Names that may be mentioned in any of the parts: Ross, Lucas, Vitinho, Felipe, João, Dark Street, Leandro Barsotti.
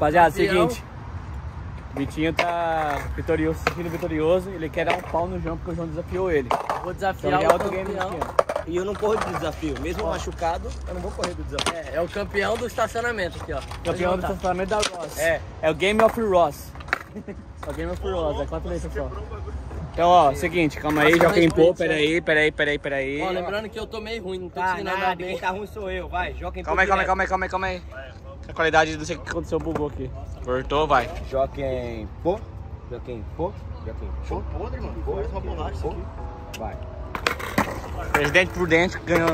Rapaziada, seguinte. O Vitinho tá vitorioso, sentindo vitorioso. Ele quer dar um pau no João porque o João desafiou ele. Vou desafiar então, o campeão. E eu não corro de desafio. Mesmo machucado, eu não vou correr do desafio. É o campeão do estacionamento aqui, ó. Campeão do estacionamento da Ross. É o Game of Ross. É o Game of Ross, é 4 vezes só. Então, ó, seguinte, calma aí, já queimou, peraí. Ó, lembrando que eu tô meio ruim, não tô conseguindo nada bem. Quem tá ruim sou eu, vai, joga em pouco. Calma aí. A qualidade do que aconteceu bugou aqui. Cortou, vai. Joga em pô. Podre, mano. Pô, isso aqui. Vai. Presidente por dentro, ganhou.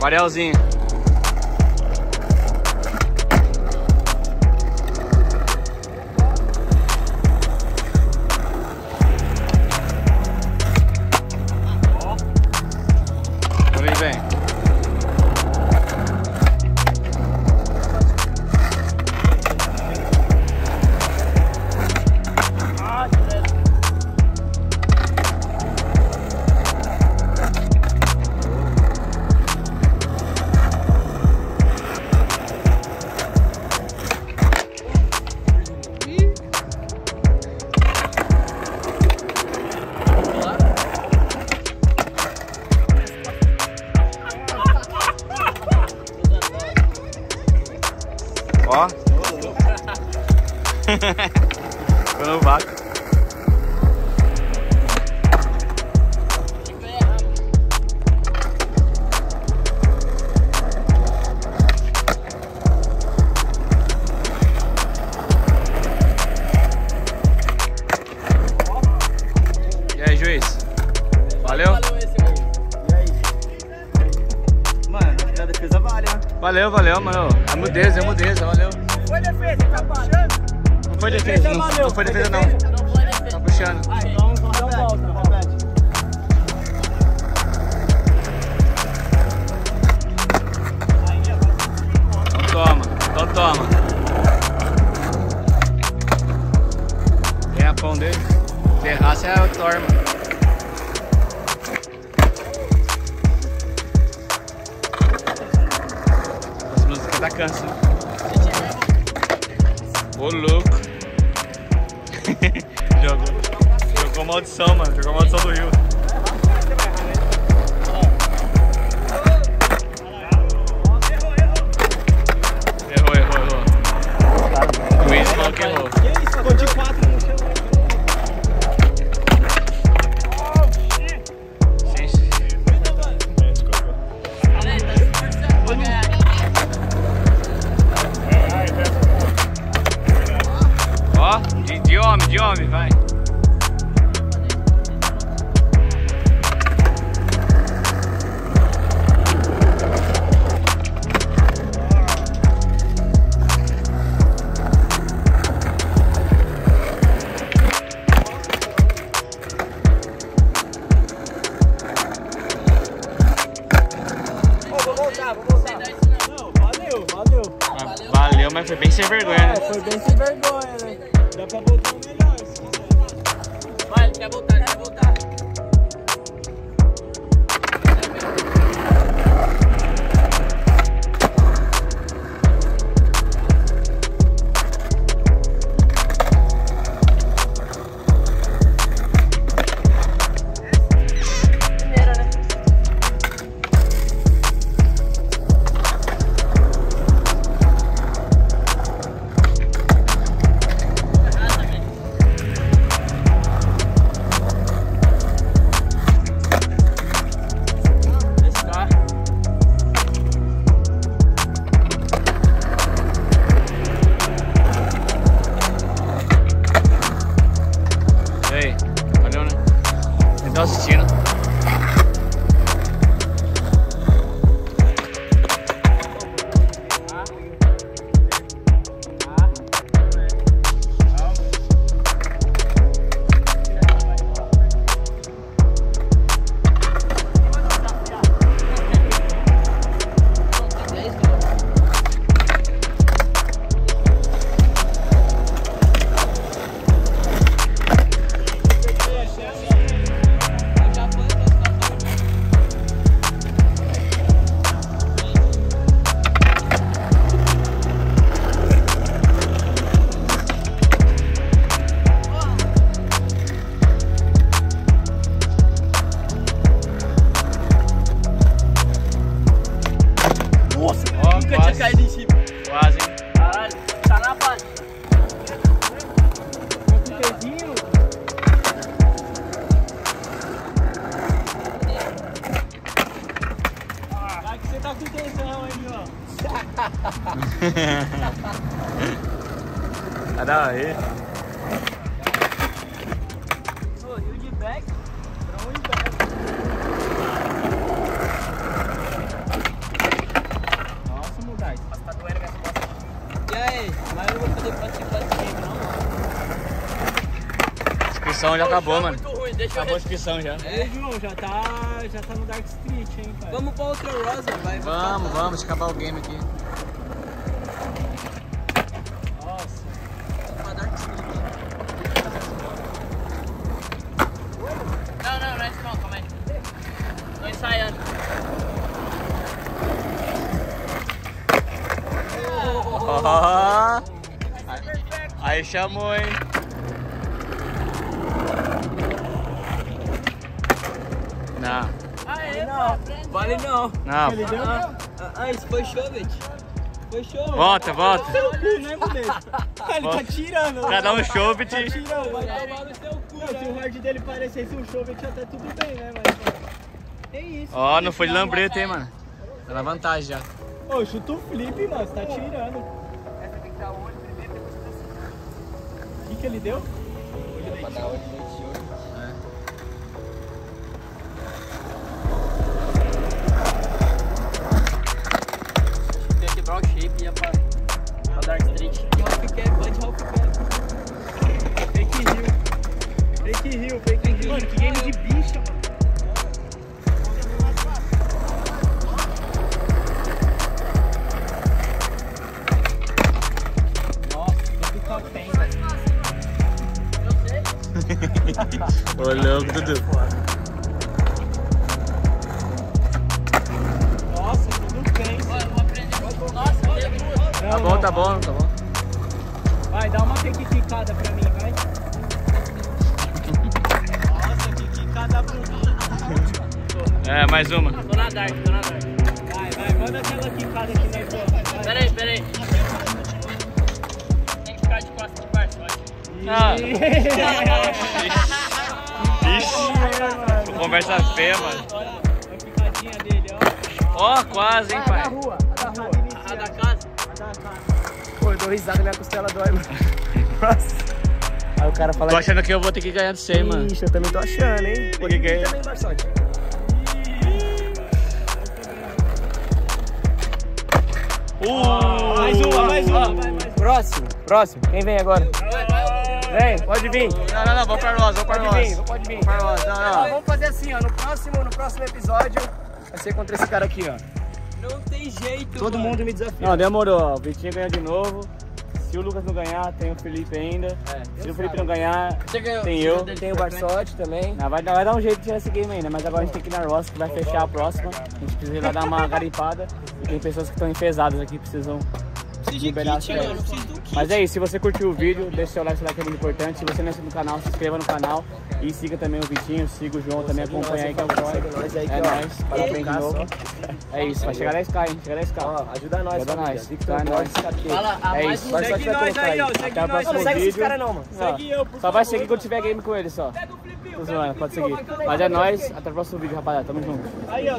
Varelzinho. Também vem. Ó, foi no vácuo. E aí, juiz? Valeu? Valeu, mano. É mudeza, valeu. Não foi defesa, tá puxando? Não foi defesa, não. Não foi defesa. Tá puxando. Aí, vamos lá, volta. Então toma. Tem a pão dele. Ferraça é o Thor, mano. Tá cansa. Ô louco. Jogou maldição, mano. Jogou maldição do Rio. Errou. O Luiz falou que errou. Que isso? Ficou de 4 no chão. De homem, vai. Vou voltar. Não, valeu, mas foi bem sem vergonha, né? Foi bem sem vergonha, né? Dá pra voltar melhor, se quiser. Vai, quer voltar. Tá da hora aí. A discussão já acabou, mano. Ruim, acabou a discussão já. É, João, já tá no Dark Street, hein, cara. Vamos pra outra Rosa, vai. Vamos, deixa acabar o game aqui. Nossa. Vamos pra Dark Street. Não é isso não, calma aí. Tô ensaiando. Aí chamou, hein. Não. Aê, não. Vale não. Não. Ele deu, isso foi show, bitch. Foi show. Volta. Ele tá tirando. Cada um show, bitch. Tá tirando, vai tomar no seu cu. Não, se o hard dele parecesse um show, bitch, até tudo bem, né, mas... É isso. Ó, não foi de lambreta, hein, mano. Tá na vantagem já. Ô, chuta o Felipe, mano. Você tá tirando. Essa tem que dar o olho primeiro, depois você... O que ele deu? Pra dar olho, gente. Shape ia pra Dark Street. Fake Hill. Mano, que game de bicha, mano. Nossa, tudo capém. Eu sei. Ô, louco, Dudu. Tá bom. Vai, dá uma pequificada pra mim, vai. Nossa, pequificada bonita. É, mais uma. Tô na dark. Vai, manda aquela quicada aqui na boca. Pera aí. Tem que ficar de costas de baixo, pode. Ah. Ixi. Conversa feia, mano. Olha a picadinha dele, ó. Ó, quase, hein, pai. A da rua. A da casa. Pô, eu dou risada, minha costela dói, mano. Nossa. Aí o cara fala... Tô achando que eu vou ter que ganhar de 100, mano. Ixi, eu também tô achando, hein. Tem que ganhar. Também, Barsotti. Mais uma. Vai. Próximo. Quem vem agora? Vem, pode vir. Não, vou pra nós. Pode vir. Não. Vamos fazer assim, ó. No próximo episódio, vai ser contra esse cara aqui, ó. Não tem jeito, Todo mundo me desafia. Não, demorou. O Vitinho ganhou de novo. Se o Lucas não ganhar, tem o Felipe ainda. Se o Felipe não ganhar, tem eu. Tem o Barsotti também. Vai dar um jeito de tirar esse game ainda, mas agora a gente tem que ir na Ross, que vai fechar a próxima. A gente precisa ir lá dar uma garimpada. E tem pessoas que estão enfesadas aqui, precisam liberar as pernas. Mas é isso, se você curtiu o vídeo, deixa seu like, que é muito importante. Se você não é inscrito no canal, se inscreva no canal. E siga também o Vitinho, siga o João também, acompanha aí que é o João. É nóis, parabéns de novo. É isso, vai chegar 10k, hein? Ajuda nós, ajuda nós. Fala, segue nós aí, ó. Segue nós. Não segue esses caras não, mano. Segue eu, por favor. Só vai seguir quando tiver game com ele, só. Pode seguir. Mas é nóis, até o próximo vídeo, rapaziada. Tamo junto.